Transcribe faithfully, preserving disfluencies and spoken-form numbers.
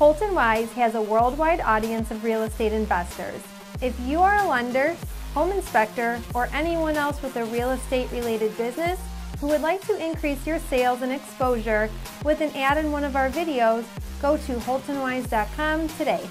Holton Wise has a worldwide audience of real estate investors. If you are a lender, home inspector, or anyone else with a real estate-related business who would like to increase your sales and exposure with an ad in one of our videos, go to holton wise dot com today.